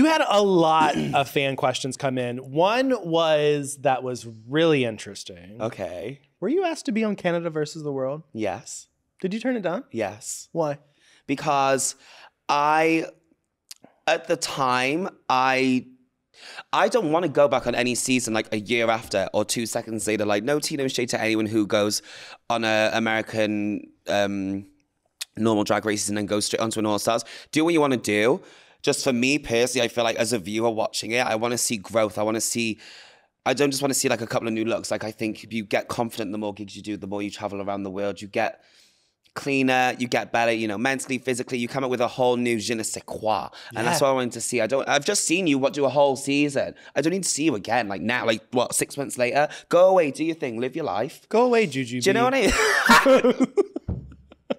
You had a lot of fan questions come in. One was that was really interesting. Okay. Were you asked to be on Canada versus the World? Yes. Did you turn it down? Yes. Why? Because at the time, I don't want to go back on any season like a year after or 2 seconds later. Like, no tea, no shade to anyone who goes on a American normal drag races and then goes straight onto an All Stars. Do what you want to do. Just for me personally, I feel like as a viewer watching it, I want to see growth. I want to see, I don't just want to see like a couple of new looks. Like I think if you get confident, the more gigs you do, the more you travel around the world, you get cleaner, you get better, you know, mentally, physically, you come up with a whole new je ne sais quoi. And that's what I wanted to see. I've just seen you do a whole season. I don't need to see you again. Like now, like what, 6 months later? Go away, do your thing, live your life. Go away, Jujubee. Do you know what I mean?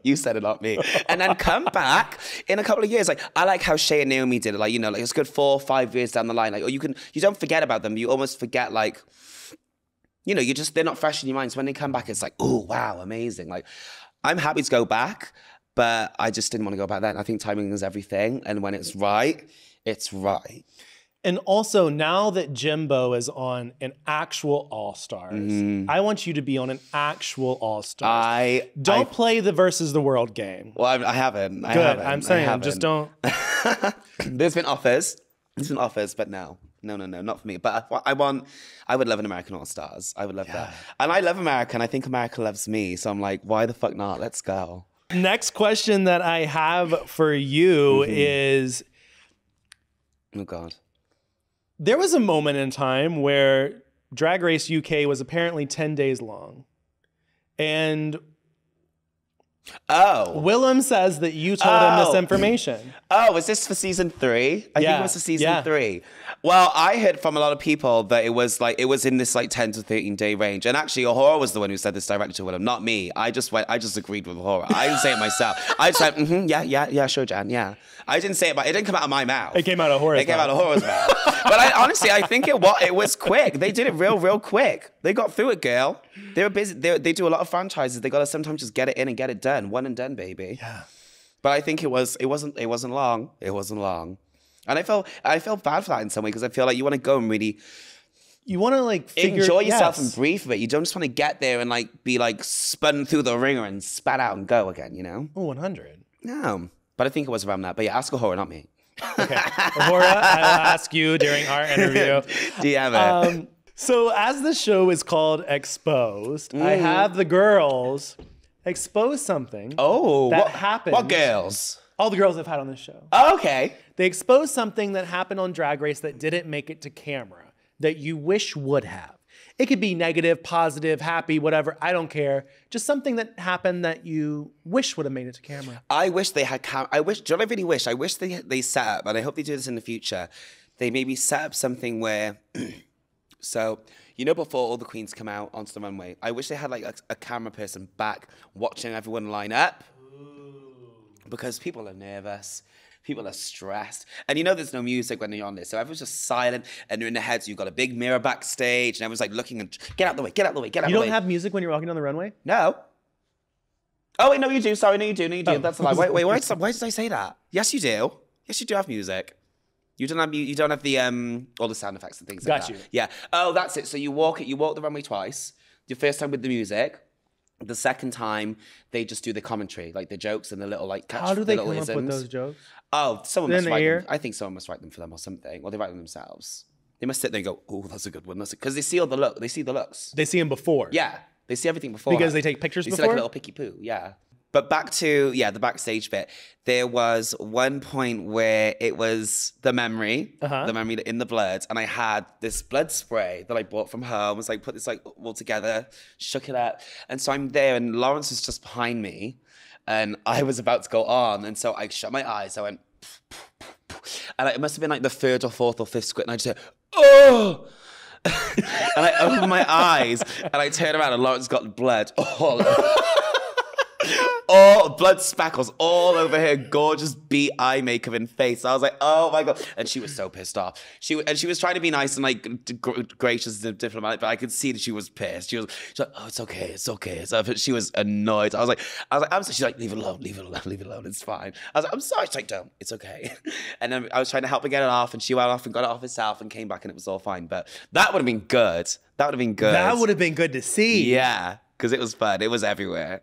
You said it, not me. And then come back in a couple of years. Like, I like how Shay and Naomi did it. Like, you know, like it's good 4 or 5 years down the line. Like, or you don't forget about them. You almost forget, like, you know, they're not fresh in your mind. So when they come back, it's like, oh, wow, amazing. Like, I'm happy to go back, but I just didn't want to go back then. I think timing is everything. And when it's right, it's right. And also, now that Jimbo is on an actual All-Stars, I want you to be on an actual All-Stars. Don't play the versus the world game. Well, I haven't. Good, I'm saying, just don't. There's been offers. There's been offers, but no. No, no, no, not for me. But I would love an American All-Stars. I would love that. And I love America, and I think America loves me. So I'm like, why the fuck not? Let's go. Next question that I have for you is... Oh, God. There was a moment in time where Drag Race UK was apparently 10 days long. And Willem says that you told him this information. Oh, was this for season 3? I think it was for season 3. Well, I heard from a lot of people that it was like, it was in this like 10 to 13 day range. And actually, Aurora was the one who said this directly to Willem, not me. I just agreed with Aurora. I didn't say it myself. I just said, yeah, sure, Jan, yeah. I didn't say it, but it didn't come out of my mouth. It came out of Aurora's mouth. It came out of Aurora's mouth. But honestly, I think it was quick. They did it real quick. They got through it, girl. They were busy. They do a lot of franchises. They got to sometimes just get it in and get it done. One and done, baby. Yeah. But I think it wasn't long. It wasn't long. And I felt bad for that in some way because I feel like you want to go and really... You want to like enjoy yourself and breathe for it. You don't just want to get there and like be like spun through the ringer and spat out and go again, you know? Oh, 100. No. But I think it was around that. But yeah, ask Aurora, not me. Okay. Aurora, I'll ask you during our interview. DM it. So as the show is called Exposed, I have the girls expose something that happened. What girls? All the girls I've had on this show. Oh, okay. They exposed something that happened on Drag Race that didn't make it to camera that you wish would have. It could be negative, positive, happy, whatever. I don't care. Just something that happened that you wish would have made it to camera. I wish they had camera. I wish, do you know what I really wish? I wish they set up, and I hope they do this in the future, they maybe set up something where... So, you know, before all the queens come out onto the runway, I wish they had like a camera person back watching everyone line up. Because people are nervous, people are stressed. And you know there's no music when you're on this, so everyone's just silent and they're in their heads. You've got a big mirror backstage and everyone's like looking and get out the way, get out the way, get out the way. You don't have music when you're walking on the runway? No. Oh, wait, no, you do. Sorry, no, you do. No, you do. That's a lie. Wait, why did I say that? Yes, you do. Yes, you do have music. You don't have the all the sound effects and things like that. Got you. Yeah. Oh, that's it. So you walk the runway twice. Your first time with the music. The second time they just do the commentary, like the jokes and the little like catch. How do they come up with those jokes? Oh, someone must write them. I think someone must write them for them or something. Or they write them themselves. They must sit there and go, oh, that's a good one. That's because they see all the look. They see the looks. They see them before. Yeah. They see everything before. Because they take pictures before? They see like a little picky poo, yeah. But back to, yeah, the backstage bit. There was one point where it was the memory in the blood. And I had this blood spray that I bought from home. I was like, put this like all together, shook it up. And so I'm there and Lawrence was just behind me and I was about to go on. And so I shut my eyes. I went, pff, pff, pff, pff. And it must've been like the 3rd or 4th or 5th squid. And I just said, oh! And I opened my eyes and I turned around and Lawrence got blood all over. all blood spackles all over her gorgeous bi makeup and face. I was like, oh my God. And she was so pissed off. She was trying to be nice and like gracious and diplomatic, but I could see that she was pissed. She was like, oh, it's okay, it's okay. So she was annoyed. I was like, I'm sorry. She's like, leave it alone, leave it alone, leave it alone. It's fine. I was like, I'm sorry. She's like, don't, it's okay. And then I was trying to help her get it off, and she went off and got it off herself and came back and it was all fine. But that would have been good. That would have been good. That would have been good to see. Yeah, because it was fun. It was everywhere.